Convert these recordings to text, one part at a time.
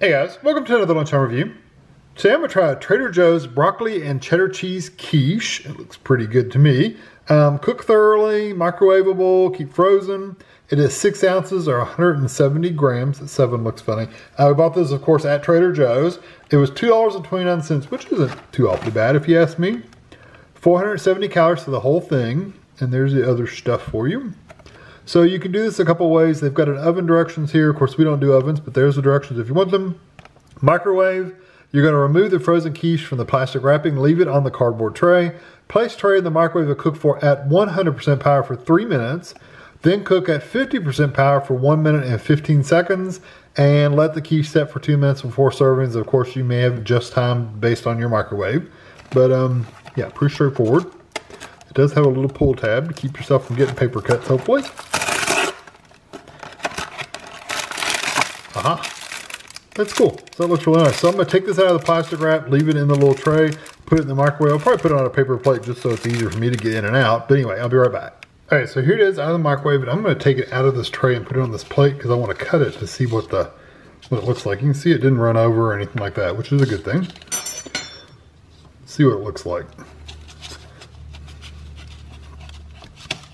Hey guys, welcome to another Lunchtime Review. Today I'm going to try a Trader Joe's broccoli and cheddar cheese quiche. It looks pretty good to me. Cook thoroughly, microwavable, keep frozen. It is 6 ounces or 170 grams. That seven looks funny. We bought this, of course, at Trader Joe's. It was $2.29, which isn't too awfully bad if you ask me. 470 calories for the whole thing. And there's the other stuff for you. So you can do this a couple ways. They've got an oven directions here. Of course, we don't do ovens, but there's the directions if you want them. Microwave. You're going to remove the frozen quiche from the plastic wrapping. Leave it on the cardboard tray. Place tray in the microwave to cook for at 100% power for 3 minutes. Then cook at 50% power for 1 minute and 15 seconds. And let the quiche set for 2 minutes before servings. Of course, you may have just time based on your microwave. But yeah, pretty straightforward. It does have a little pull tab to keep yourself from getting paper cuts, hopefully. Aha. That's cool. So that looks really nice. So I'm going to take this out of the plastic wrap, leave it in the little tray, put it in the microwave. I'll probably put it on a paper plate just so it's easier for me to get in and out. But anyway, I'll be right back. All right, so here it is out of the microwave, and I'm going to take it out of this tray and put it on this plate because I want to cut it to see what it looks like. You can see it didn't run over or anything like that, which is a good thing. Let's see what it looks like.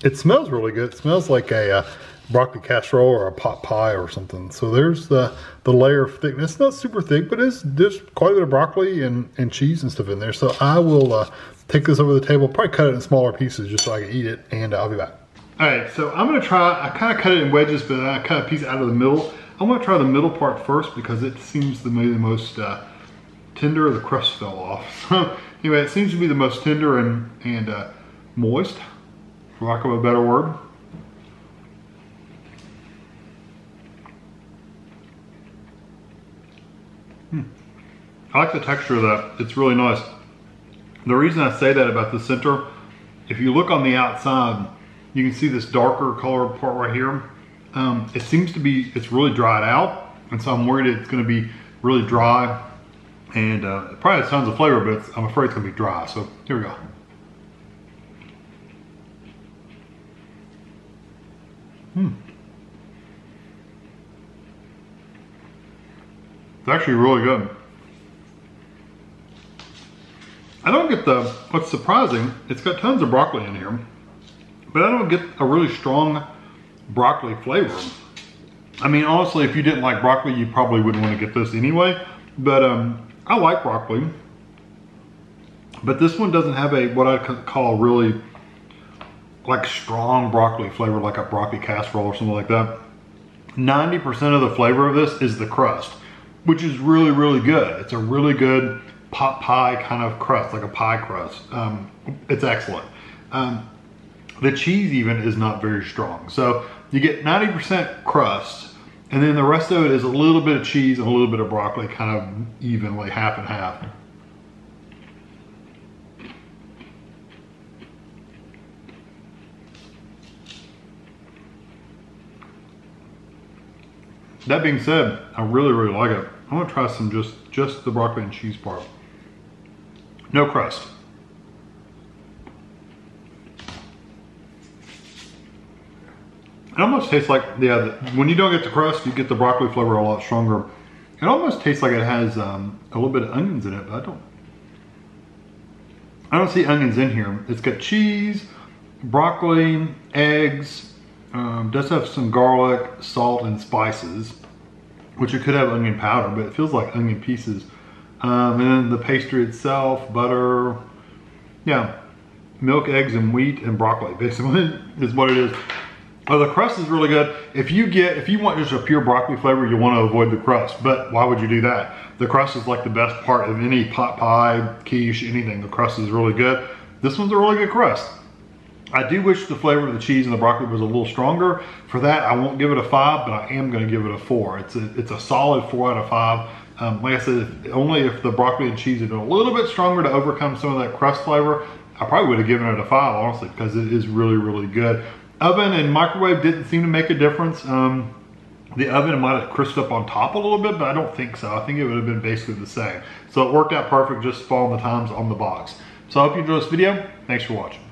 It smells really good. It smells like a broccoli casserole or a pot pie or something. So there's the layer of thickness. It's not super thick, but there's quite a bit of broccoli and cheese and stuff in there. So I will take this over the table, probably cut it in smaller pieces just so I can eat it, and I'll be back. All right, so I'm gonna try, I kind of cut it in wedges, but then I cut a piece out of the middle. I'm gonna try the middle part first because it seems to be the most tender. The crust fell off. So anyway, it seems to be the most tender and moist, for lack of a better word. I like the texture of that. It's really nice. The reason I say that about the center, if you look on the outside, you can see this darker colored part right here. It seems to be, it's really dried out. And so I'm worried it's gonna be really dry. And it probably has tons of flavor, but I'm afraid it's gonna be dry. So here we go. It's actually really good. I don't get the, what's surprising, it's got tons of broccoli in here, but I don't get a really strong broccoli flavor. I mean, honestly, if you didn't like broccoli, you probably wouldn't want to get this anyway, but I like broccoli. But this one doesn't have a, what I call really like strong broccoli flavor, like a broccoli casserole or something like that. 90% of the flavor of this is the crust, which is really, really good. It's a really good pot pie kind of crust, like a pie crust. It's excellent. The cheese even is not very strong. So you get 90% crust, and then the rest of it is a little bit of cheese and a little bit of broccoli, kind of evenly, half and half. That being said, I really, really like it. I'm gonna try some just the broccoli and cheese part. No crust. It almost tastes like, yeah, when you don't get the crust, you get the broccoli flavor a lot stronger. It almost tastes like it has a little bit of onions in it, but I don't see onions in here. It's got cheese, broccoli, eggs, does have some garlic, salt, and spices, which it could have onion powder, but it feels like onion pieces. And then the pastry itself, butter, yeah, milk, eggs, and wheat, and broccoli, basically, is what it is. Oh, the crust is really good. If you want just a pure broccoli flavor, you want to avoid the crust, but why would you do that? The crust is like the best part of any pot pie, quiche, anything. The crust is really good. This one's a really good crust. I do wish the flavor of the cheese and the broccoli was a little stronger. For that, I won't give it a 5, but I am going to give it a 4. It's a solid 4 out of 5. Like I said, only if the broccoli and cheese had been a little bit stronger to overcome some of that crust flavor, I probably would have given it a 5, honestly, because it is really, really good. Oven and microwave didn't seem to make a difference. The oven might have crisped up on top a little bit, but I don't think so. I think it would have been basically the same. So it worked out perfect, just following the times on the box. So I hope you enjoyed this video. Thanks for watching.